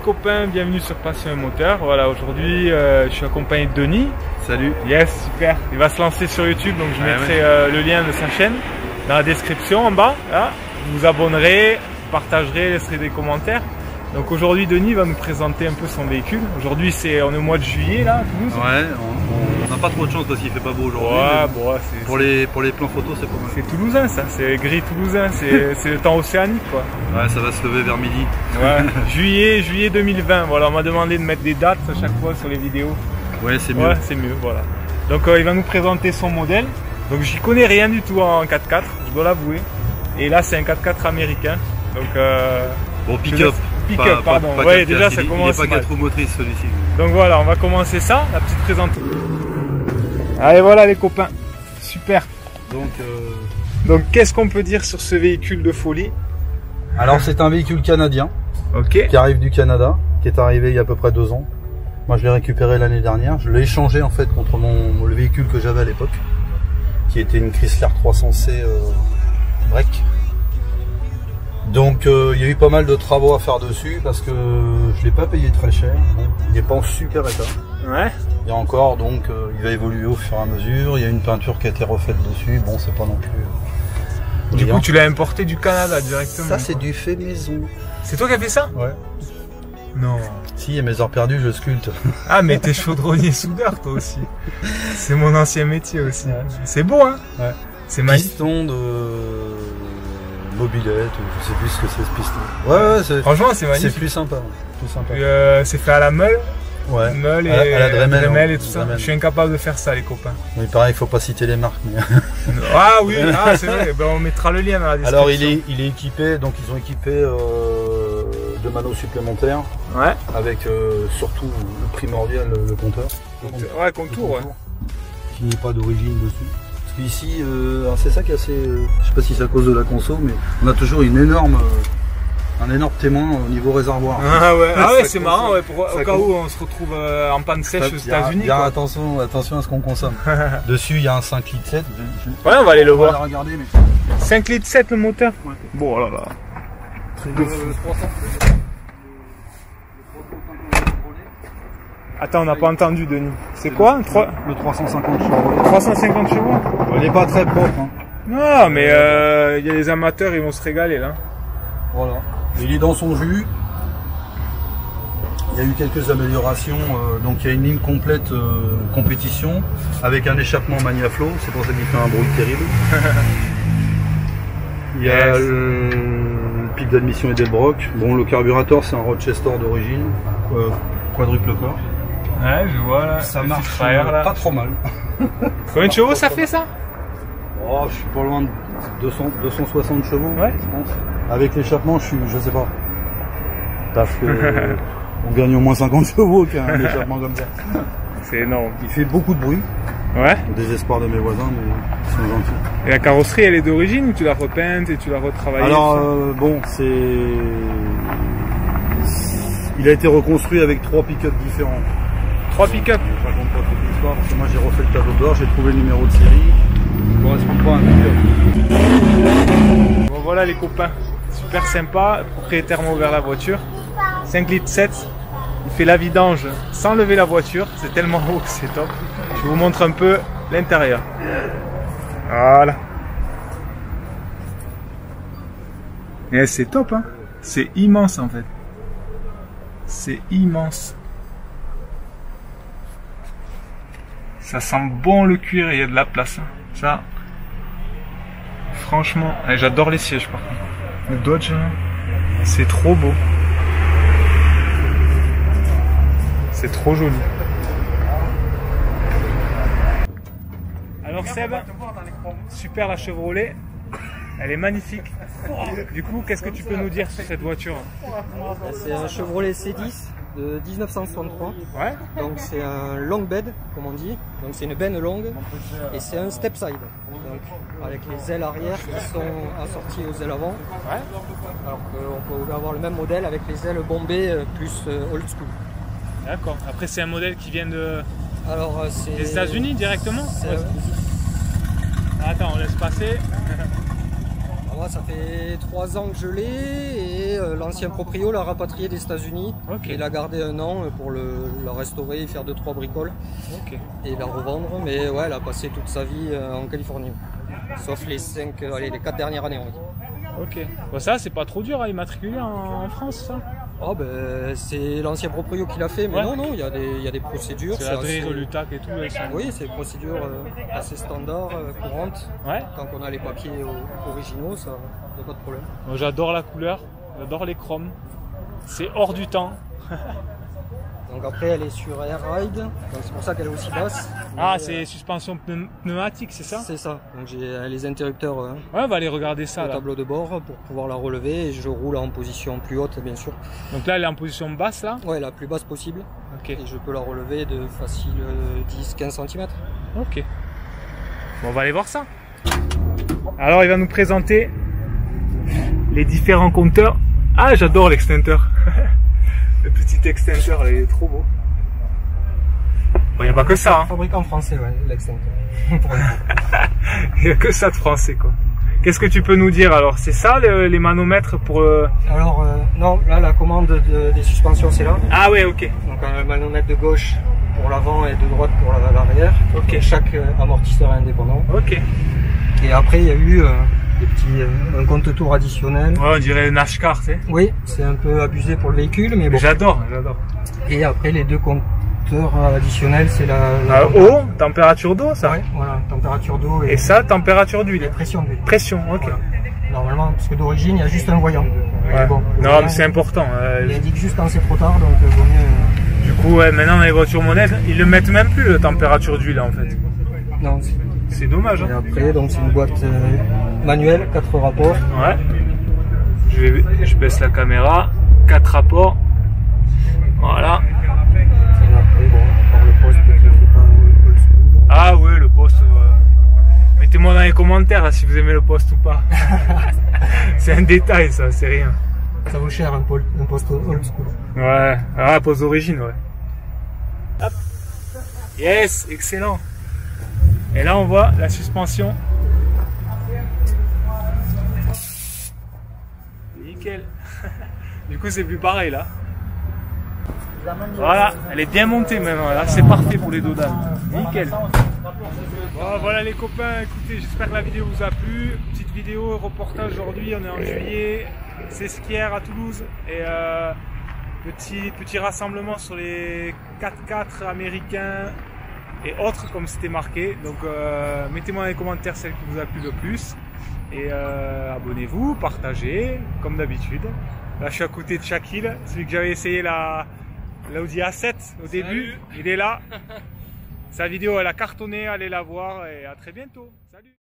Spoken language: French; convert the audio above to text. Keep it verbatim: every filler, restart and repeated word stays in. les copains, bienvenue sur Passion et Moteur. Voilà, aujourd'hui euh, je suis accompagné de Denis. Salut. Yes, super. Il va se lancer sur YouTube, donc je ah, mettrai ouais. euh, le lien de sa chaîne dans la description en bas. Là. Vous vous abonnerez, partagerez, laisserez des commentaires. Donc aujourd'hui Denis va nous présenter un peu son véhicule. Aujourd'hui c'est on est au mois de juillet là. Nous, ouais, on n'a pas trop de chance parce qu'il fait pas beau aujourd'hui. Ouais, bon, pour les pour les plans photos c'est pas mal. C'est toulousain ça, c'est gris toulousain, c'est le temps océanique quoi. Ouais, ça va se lever vers midi. Ouais. juillet juillet deux mille vingt. Voilà, on m'a demandé de mettre des dates à chaque fois sur les vidéos. Ouais, c'est mieux. Ouais, c'est mieux. Voilà. Donc euh, il va nous présenter son modèle. Donc j'y connais rien du tout en quatre quatre, je dois l'avouer. Et là c'est un quatre quatre américain. Donc euh, bon pick-up. Pick-up, pardon. Pas, pas ouais, déjà il, ça commence. Il n'est pas quatre roues motrices celui-ci. Donc voilà, on va commencer ça, la petite présentation. Allez, voilà les copains, super. Donc, euh... donc qu'est-ce qu'on peut dire sur ce véhicule de folie? Alors c'est un véhicule canadien, okay. Qui arrive du Canada, qui est arrivé il y a à peu près deux ans. Moi je l'ai récupéré l'année dernière, je l'ai échangé en fait contre mon le véhicule que j'avais à l'époque, qui était une Chrysler trois cents C euh, break. Donc euh, il y a eu pas mal de travaux à faire dessus parce que je ne l'ai pas payé très cher. Il n'est pas en super état. Ouais. Il y a encore, donc euh, il va évoluer au fur et à mesure. Il y a une peinture qui a été refaite dessus. Bon, c'est pas non plus. Euh, du coup, tu l'as importé du Canada directement. Ça, c'est du fait maison. C'est toi qui as fait ça? Ouais. Non. Si, à mes heures perdues, je sculpte. Ah, mais t'es chaudronnier soudeur toi aussi. C'est mon ancien métier aussi. Ouais. C'est beau, hein? Ouais. C'est magnifique. Piston de. Mobilette ou je sais plus ce que c'est ce piston. Ouais, ouais, c'est, franchement c'est magnifique. C'est plus sympa. sympa. Euh, c'est fait à la meule. Ouais. Meule et à la, à la Dremel, Dremel et tout Dremel. ça. Je suis incapable de faire ça les copains. Oui pareil, il faut pas citer les marques. Mais... ah oui, ah, c'est vrai, ben, on mettra le lien dans la description. Alors il est, il est équipé, donc ils ont équipé euh, deux manos supplémentaires. Ouais. Avec euh, surtout le primordial, le compteur. Le compteur. Ouais, contour, le contour ouais. Qui n'est pas d'origine dessus. Ici, euh, c'est ça qui est assez. Euh, je sais pas si c'est à cause de la conso, mais on a toujours une énorme, euh, un énorme témoin au niveau réservoir. Ah ouais, ah ouais c'est marrant. Ouais, pour, au cas où on se retrouve euh, en panne sèche aux États-Unis. Attention, attention à ce qu'on consomme. Dessus, il y a un cinq litres sept. Ouais, on va aller le on voir. Va la regarder, mais... cinq litres sept le moteur. Ouais. Bon, là là. Truc de fou. Attends, on n'a pas entendu Denis. C'est quoi le, trois... le trois cent cinquante chevaux. trois cent cinquante chevaux. On n'est pas très propre. Hein. Non, mais il euh, y a des amateurs, ils vont se régaler là. Voilà. Il est dans son jus. Il y a eu quelques améliorations. Euh, donc il y a une ligne complète euh, compétition avec un échappement Magnaflow. C'est pour ça qu'il fait un bruit terrible. Il y a yes. le, le pic d'admission et des brocs. Bon, le carburateur, c'est un Rochester d'origine, euh, quadruple corps. Ouais, je vois là. Ça marche frère, là. Pas trop mal. Combien de chevaux ça fait ça? Oh, je suis pas loin de deux cents, deux cent soixante chevaux, ouais. Je pense. Avec l'échappement, je suis, je sais pas. Parce que euh, on gagne au moins cinquante chevaux qu'un échappement comme ça. C'est énorme. Il fait beaucoup de bruit. Ouais. Au désespoir de mes voisins, mais ils sont gentils. Et la carrosserie, elle est d'origine ou tu la repeintes et tu la retravailles? Alors euh, bon, c'est. Il a été reconstruit avec trois pick-up différents. Trois pick-up. Je raconte pas trop d'histoire parce que moi j'ai refait le tableau d'or, j'ai trouvé le numéro de série. Il ne correspond pas à un pick-up. Bon voilà les copains, super sympa, propriétaire m'a ouvert la voiture. cinq litres sept, il fait la vidange sans lever la voiture, c'est tellement haut, c'est top. Je vous montre un peu l'intérieur. Voilà. Et c'est top hein, c'est immense en fait. C'est immense. Ça sent bon le cuir et il y a de la place. Hein. Ça, franchement, j'adore les sièges par contre. Le Dodge, hein. C'est trop beau. C'est trop joli. Alors Seb, super la Chevrolet. Elle est magnifique. Du coup, qu'est-ce que tu peux nous dire sur cette voiture? C'est un Chevrolet C dix de mille neuf cent soixante-trois. Ouais. Donc c'est un long bed, comme on dit. Donc c'est une benne longue et c'est un step side. Donc avec les ailes arrière qui sont assorties aux ailes avant. Ouais. Alors qu'on peut avoir le même modèle avec les ailes bombées plus old school. D'accord. Après c'est un modèle qui vient de. Alors c'est. Des États-Unis directement. Attends, on laisse passer. moi ça fait trois ans que je l'ai et euh, l'ancien proprio l'a rapatrié des États-Unis. Okay. Il a gardé un an pour le, la restaurer, faire deux trois bricoles. Okay. Et la revendre. Mais ouais, elle a passé toute sa vie euh, en Californie, sauf les cinq, euh, allez, les quatre dernières années. Oui. Ok. Bon, ça c'est pas trop dur à immatriculer en, en France, ça. Oh ben, c'est l'ancien proprio qui l'a fait, mais ouais. non, non, il y, y a des procédures. C'est assez... le T A C et tout. Oui, c'est des procédures euh, assez standards, euh, courantes. Ouais. Tant qu'on a les papiers euh, originaux, ça n'a pas de problème. J'adore la couleur, j'adore les chromes. C'est hors du temps. Donc après, elle est sur Air Ride, c'est pour ça qu'elle est aussi basse. Ah, c'est euh... suspension pneumatique, c'est ça? C'est ça. Donc j'ai les interrupteurs. Hein, ouais, on va aller regarder ça. Le tableau de bord pour pouvoir la relever. Et je roule en position plus haute, bien sûr. Donc là, elle est en position basse, là? Ouais, la plus basse possible. Ok. Et je peux la relever de facile dix à quinze centimètres. Ok. Bon, on va aller voir ça. Alors, il va nous présenter les différents compteurs. Ah, j'adore l'extincteur. Le petit extincteur, il est trop beau. Bon, il n'y a pas que ça. Hein. Fabricant français, ouais, l'extincteur. Il n'y a que ça de français, quoi. Qu'est-ce que tu peux nous dire alors? C'est ça le, les manomètres pour. Euh... Alors, euh, non, là, la commande de, des suspensions, c'est là. Ah, ouais, ok. Donc, un manomètre de gauche pour l'avant et de droite pour l'arrière. Ok. Donc, chaque euh, amortisseur est indépendant. Ok. Et après, il y a eu. Euh, Des petits, euh, un compte-tour additionnel. Ouais, on dirait un H-car, tu sais. Oui, c'est un peu abusé pour le véhicule, mais bon. J'adore, j'adore. Et après, les deux compteurs additionnels, c'est la... la euh, eau, température d'eau, ça. Oui, voilà, température d'eau. Et, et ça, température d'huile. Et pression d'huile. Pression, ok. Voilà. Normalement, parce que d'origine, il y a juste un voyant. Ouais. Bon, non, voyant, mais c'est important. Euh, il indique juste quand c'est trop tard, donc vaut mieux... Du coup, ouais, maintenant, les voitures monnaie, ils le mettent même plus, la température d'huile, en fait. Non, c'est... C'est dommage. Hein. Et après, donc c'est une boîte euh, manuelle, quatre rapports. Ouais. Je, vais, je baisse la caméra. quatre rapports. Voilà. Et après, bon, par le poste, euh, ah ouais, le poste. Euh... Mettez-moi dans les commentaires là, si vous aimez le poste ou pas. C'est un détail, ça, c'est rien. Ça vaut cher un, pôle, un poste old school. Ouais. Ah, poste d'origine, ouais. Hop. Yes, excellent. Et là on voit la suspension. Nickel. Du coup c'est plus pareil là. Voilà, elle est bien montée maintenant là, c'est parfait pour les dodanes. Nickel. Bon, voilà les copains, écoutez, j'espère que la vidéo vous a plu. Petite vidéo, reportage aujourd'hui, on est en juillet. C'est skière à Toulouse. Et euh, petit, petit rassemblement sur les quatre quatre américains. Et autres comme c'était marqué, donc euh, mettez-moi dans les commentaires celle qui vous a plu le plus et euh, abonnez-vous, partagez comme d'habitude. Là je suis à côté de Shaquille, celui que j'avais essayé la l'Audi A sept au début. Salut. Il est là, sa vidéo elle a cartonné, allez la voir et à très bientôt, salut.